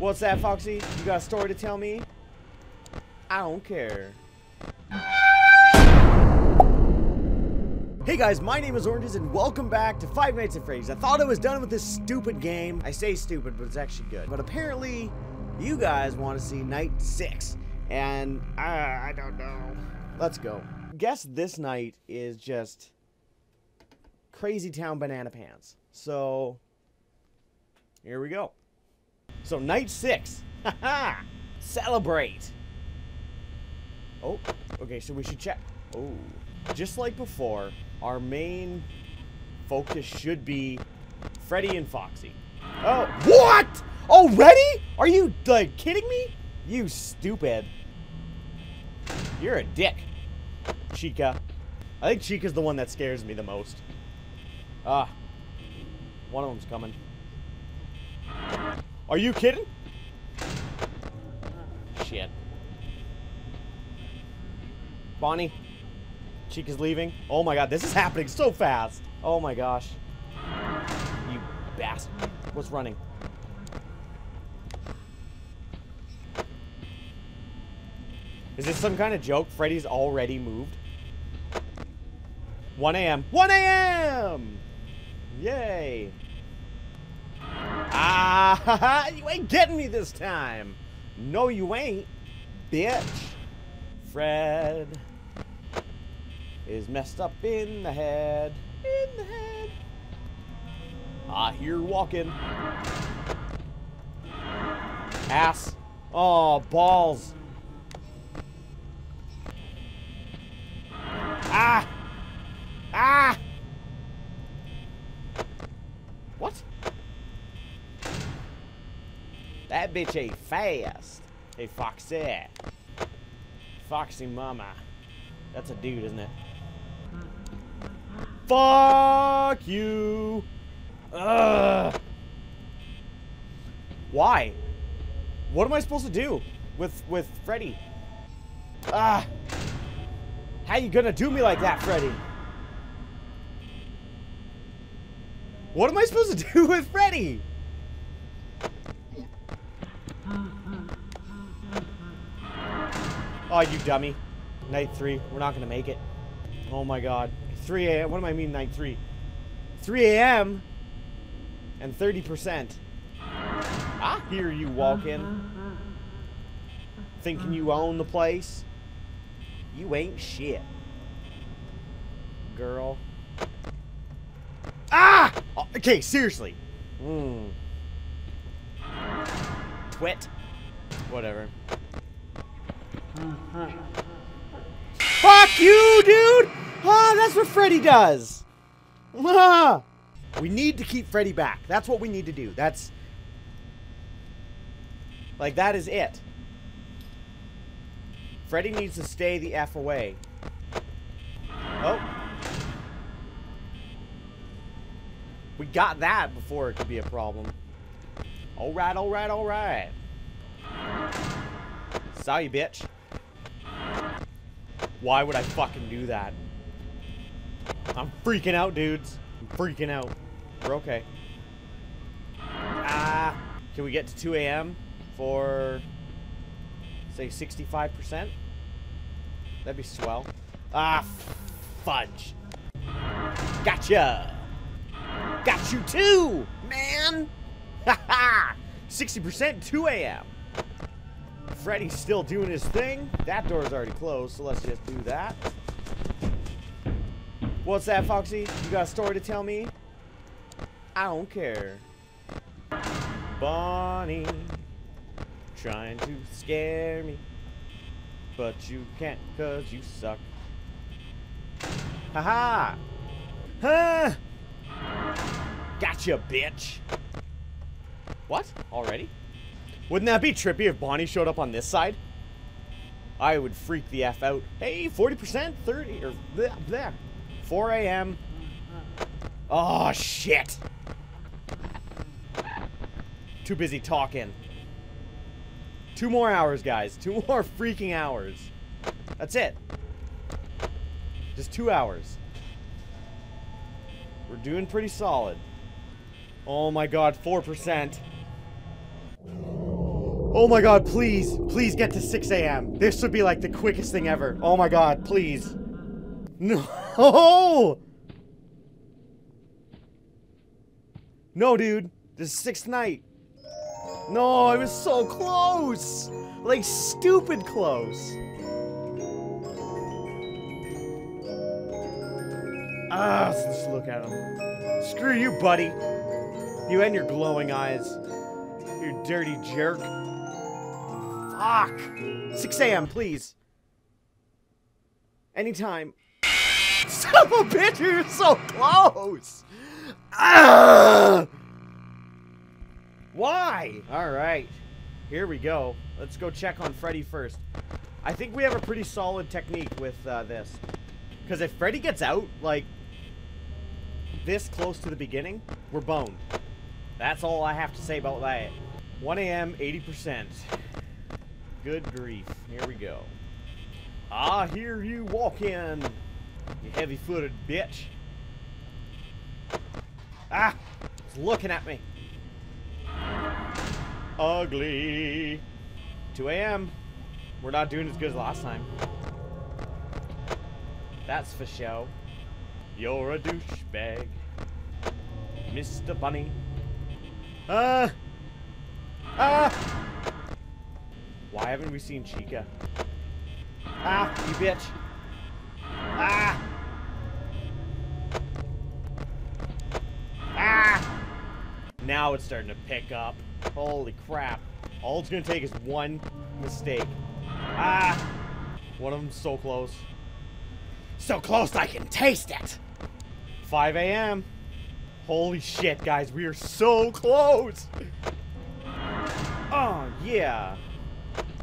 What's that, Foxy? You got a story to tell me? I don't care. Hey guys, my name is Oranges and welcome back to Five Nights at Freddy's. I thought I was done with this stupid game. I say stupid, but it's actually good. But apparently, you guys want to see night 6. And I don't know. Let's go. Guess this night is just crazy town banana pants. So, here we go. So, night 6. Haha! Celebrate! Oh, okay, so we should check. Oh. Just like before, our main focus should be Freddy and Foxy. Oh, what? Already? Are you, like, kidding me? You stupid. You're a dick, Chica. I think Chica's the one that scares me the most. One of them's coming. Are you kidding? Shit. Bonnie. Chica's leaving. Oh my god, this is happening so fast. Oh my gosh. You bastard. What's running? Is this some kind of joke? Freddy's already moved. 1 a.m. 1 a.m. Yay. Ah, haha, you ain't getting me this time. No, you ain't, bitch. Fred is messed up in the head, in the head. I hear walking. Ass. Oh, balls. Ah! Ah! What? That bitch ain't fast. Hey, Foxy. Foxy mama. That's a dude, isn't it? Fuck you! Ugh. Why? What am I supposed to do with Freddy? Ah! How you gonna do me like that, Freddy? What am I supposed to do with Freddy? Oh, you dummy. Night 3. We're not gonna make it. Oh my god. 3 a.m. What do I mean, night 3? 3 a.m. and 30%. I hear you walking. Thinking you own the place? You ain't shit. Girl. Ah! Okay, seriously. Twit. Whatever. Fuck you, dude! Ah, that's what Freddy does! Ah. We need to keep Freddy back. That's what we need to do. That's... like, that is it. Freddy needs to stay the F away. Oh. We got that before it could be a problem. Alright, alright, alright. Saw you, bitch. Why would I fucking do that? I'm freaking out, dudes. I'm freaking out. We're okay. Ah. Can we get to 2 a.m. for, say, 65%? That'd be swell. Ah, fudge. Gotcha. Got you too, man. Haha. 60%, 2 a.m. Freddy's still doing his thing. That door's already closed, so let's just do that. What's that, Foxy? You got a story to tell me? I don't care. Bonnie, trying to scare me, but you can't cause you suck. Haha! Huh! Gotcha, bitch! What? Already? Wouldn't that be trippy if Bonnie showed up on this side? I would freak the F out. Hey, 40%, 30, or there. 4 a.m. Oh, shit. Too busy talking. 2 more hours, guys. 2 more freaking hours. That's it. Just 2 hours. We're doing pretty solid. Oh my god, 4%. Oh my god, please. Please get to 6 a.m. This would be like the quickest thing ever. Oh my god, please. No! No, dude. This is sixth night. No, it was so close. Like, stupid close. Ah, so just look at him. Screw you, buddy. You and your glowing eyes. You dirty jerk. Fuck. 6 a.m., please. Anytime. Son of a bitch, you're so close. Ah! Why? Alright. Here we go. Let's go check on Freddy first. I think we have a pretty solid technique with this. Because if Freddy gets out, like, this close to the beginning, we're boned. That's all I have to say about that. 1 a.m., 80%. Good grief. Here we go. I hear you walk in, you heavy-footed bitch. Ah! It's looking at me. Ugly. 2 a.m. We're not doing as good as last time. That's for show. You're a douchebag, Mr. Bunny. Why haven't we seen Chica? Ah, you bitch. Ah. Ah. Now it's starting to pick up. Holy crap. All it's gonna take is one mistake. Ah! One of them's so close. So close I can taste it! 5 a.m. Holy shit, guys, we are so close! Oh, yeah.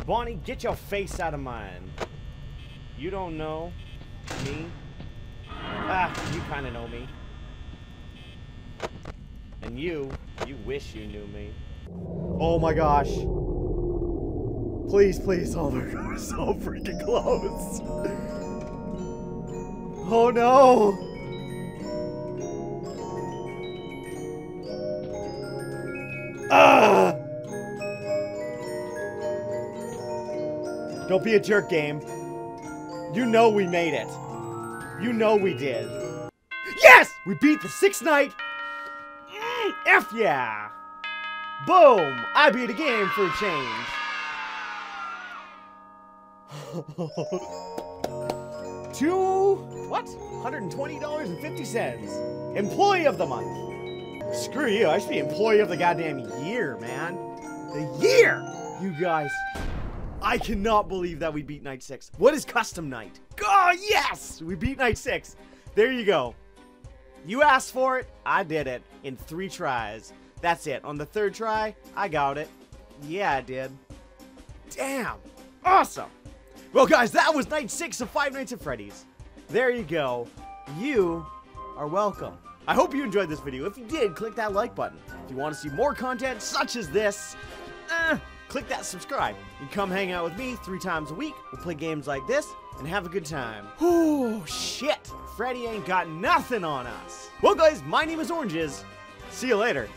Bonnie, get your face out of mine. You don't know me. Ah, you kinda know me. And you wish you knew me. Oh my gosh. Please, please. Oh my god, we're so freaking close. Oh no. Ah! Don't be a jerk, game. You know we made it. You know we did. Yes! We beat the sixth night. F yeah. Boom! I beat a game for a change. What? $120.50. Employee of the month. Screw you, I should be employee of the goddamn year, man. The year! You guys, I cannot believe that we beat night 6. What is custom night? Oh, yes! We beat night 6. There you go. You asked for it, I did it in 3 tries. That's it. On the 3rd try, I got it. Yeah, I did. Damn. Awesome. Well, guys, that was night 6 of Five Nights at Freddy's. There you go. You are welcome. I hope you enjoyed this video. If you did, click that like button. If you want to see more content such as this, click that subscribe. You come hang out with me 3 times a week. We'll play games like this and have a good time. Oh, shit. Freddy ain't got nothing on us. Well, guys, my name is Oranges. See you later.